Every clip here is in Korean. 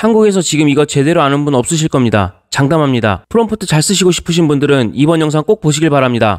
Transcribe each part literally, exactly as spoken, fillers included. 한국에서 지금 이거 제대로 아는 분 없으실 겁니다. 장담합니다. 프롬프트 잘 쓰시고 싶으신 분들은 이번 영상 꼭 보시길 바랍니다.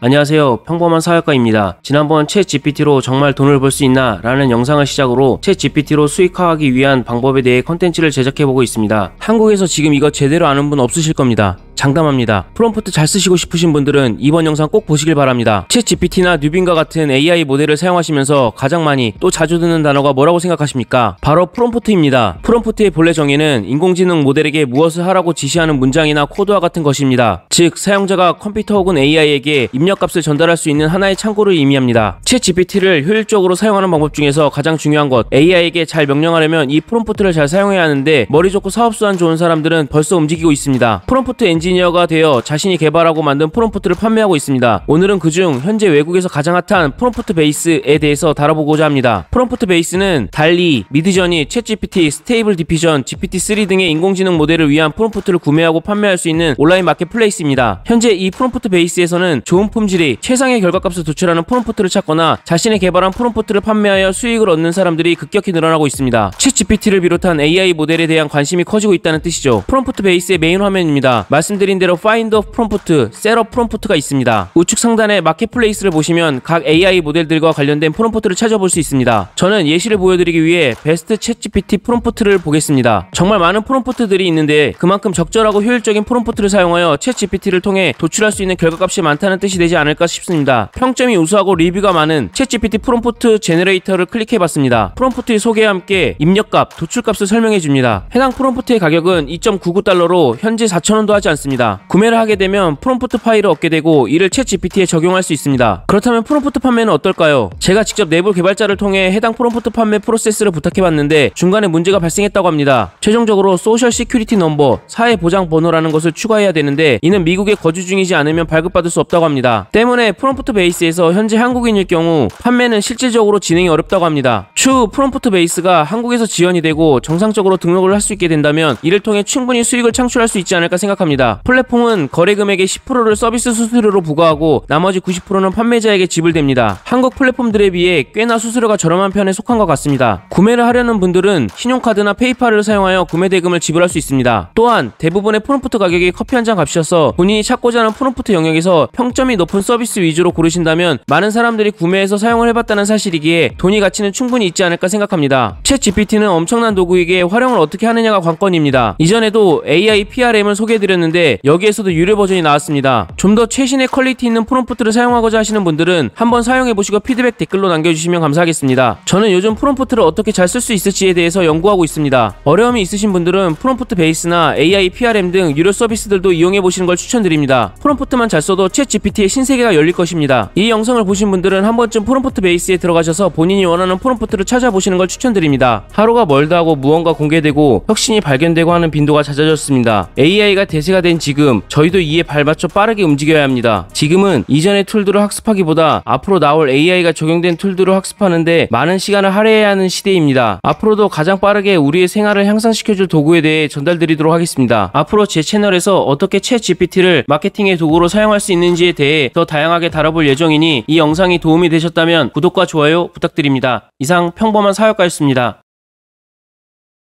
안녕하세요. 평범한 사역가입니다. 지난번 챗지피티로 정말 돈을 벌 수 있나 라는 영상을 시작으로 챗지피티로 수익화하기 위한 방법에 대해 컨텐츠를 제작해보고 있습니다. 한국에서 지금 이거 제대로 아는 분 없으실 겁니다. 장담합니다. 프롬프트 잘 쓰시고 싶으신 분들은 이번 영상 꼭 보시길 바랍니다. 챗지피티나 뉴빈과 같은 에이아이 모델을 사용하시면서 가장 많이 또 자주 듣는 단어가 뭐라고 생각하십니까? 바로 프롬프트입니다. 프롬프트의 본래 정의는 인공지능 모델에게 무엇을 하라고 지시하는 문장이나 코드와 같은 것입니다. 즉 사용자가 컴퓨터 혹은 에이아이에게 입력값을 전달할 수 있는 하나의 창구를 의미합니다. 챗지피티를 효율적으로 사용하는 방법 중에서 가장 중요한 것, 에이아이에게 잘 명령하려면 이 프롬프트를 잘 사용해야 하는데 머리 좋고 사업수완 좋은 사람들은 벌써 움직이고 있습니다. 프롬프트 엔진 엔지니어가 되어 자신이 개발하고 만든 프롬프트를 판매하고 있습니다. 오늘은 그중 현재 외국에서 가장 핫한 프롬프트 베이스에 대해서 다뤄보고자 합니다. 프롬프트 베이스는 달리, 미드저니, 챗지피티, 스테이블 디퓨전, 지피티 쓰리 등의 인공지능 모델을 위한 프롬프트를 구매하고 판매할 수 있는 온라인 마켓플레이스입니다. 현재 이 프롬프트 베이스에서는 좋은 품질이 최상의 결과값을 도출하는 프롬프트를 찾거나 자신이 개발한 프롬프트를 판매하여 수익을 얻는 사람들이 급격히 늘어나고 있습니다. 챗지피티를 비롯한 에이아이 모델에 대한 관심이 커지고 있다는 뜻이죠. 프롬프트 베이스의 메인 화면입니다. 말씀 드린 대로 Find of Prompt, Set up Prompt가 있습니다. 우측 상단에 마켓플레이스를 보시면 각 에이아이 모델들과 관련된 프롬프트를 찾아볼 수 있습니다. 저는 예시를 보여드리기 위해 베스트 챗지피티 프롬프트를 보겠습니다. 정말 많은 프롬프트들이 있는데 그만큼 적절하고 효율적인 프롬프트를 사용하여 챗지피티를 통해 도출할 수 있는 결과값이 많다는 뜻이 되지 않을까 싶습니다. 평점이 우수하고 리뷰가 많은 챗지피티 프롬프트 제너레이터를 클릭해봤습니다. 프롬프트의 소개와 함께 입력값, 도출값을 설명해줍니다. 해당 프롬프트의 가격은 이 점 구구 달러로 현재 사천 원도 하지 않습니다. 구매를 하게 되면 프롬프트 파일을 얻게 되고 이를 챗지피티에 적용할 수 있습니다. 그렇다면 프롬프트 판매는 어떨까요? 제가 직접 내부 개발자를 통해 해당 프롬프트 판매 프로세스를 부탁해봤는데 중간에 문제가 발생했다고 합니다. 최종적으로 소셜 시큐리티 넘버, 사회보장번호라는 것을 추가해야 되는데 이는 미국에 거주 중이지 않으면 발급받을 수 없다고 합니다. 때문에 프롬프트 베이스에서 현재 한국인일 경우 판매는 실질적으로 진행이 어렵다고 합니다. 추후 프롬프트 베이스가 한국에서 지원이 되고 정상적으로 등록을 할 수 있게 된다면 이를 통해 충분히 수익을 창출할 수 있지 않을까 생각합니다. 플랫폼은 거래 금액의 십 퍼센트를 서비스 수수료로 부과하고 나머지 구십 퍼센트는 판매자에게 지불됩니다. 한국 플랫폼들에 비해 꽤나 수수료가 저렴한 편에 속한 것 같습니다. 구매를 하려는 분들은 신용카드나 페이팔을 사용하여 구매 대금을 지불할 수 있습니다. 또한 대부분의 프롬프트 가격이 커피 한 잔 값이어서 본인이 찾고자 하는 프롬프트 영역에서 평점이 높은 서비스 위주로 고르신다면 많은 사람들이 구매해서 사용을 해봤다는 사실이기에 돈이 가치는 충분히 있지 않을까 생각합니다. 챗지피티는 엄청난 도구이기에 활용을 어떻게 하느냐가 관건입니다. 이전에도 에이아이 피알엠을 소개해드렸는데 여기에서도 유료 버전이 나왔습니다. 좀 더 최신의 퀄리티 있는 프롬프트를 사용하고자 하시는 분들은 한번 사용해보시고 피드백 댓글로 남겨주시면 감사하겠습니다. 저는 요즘 프롬프트를 어떻게 잘 쓸 수 있을지에 대해서 연구하고 있습니다. 어려움이 있으신 분들은 프롬프트 베이스나 에이아이 피알엠 등 유료 서비스들도 이용해보시는 걸 추천드립니다. 프롬프트만 잘 써도 챗지피티의 신세계가 열릴 것입니다. 이 영상을 보신 분들은 한 번쯤 프롬프트 베이스에 들어가셔서 본인이 원하는 프롬프트를 찾아보시는 걸 추천드립니다. 하루가 멀다 하고 무언가 공개되고 혁신이 발견되고 하는 빈도가 잦아졌습니다. 에이아이가 대세가 된 지금 저희도 이에 발맞춰 빠르게 움직여야 합니다. 지금은 이전의 툴들을 학습하기보다 앞으로 나올 에이아이가 적용된 툴들을 학습하는데 많은 시간을 할애해야 하는 시대입니다. 앞으로도 가장 빠르게 우리의 생활을 향상시켜줄 도구에 대해 전달드리도록 하겠습니다. 앞으로 제 채널에서 어떻게 챗지피티를 마케팅의 도구로 사용할 수 있는지에 대해 더 다양하게 다뤄볼 예정이니 이 영상이 도움이 되셨다면 구독과 좋아요 부탁드립니다. 이상 평범한 사역가였습니다.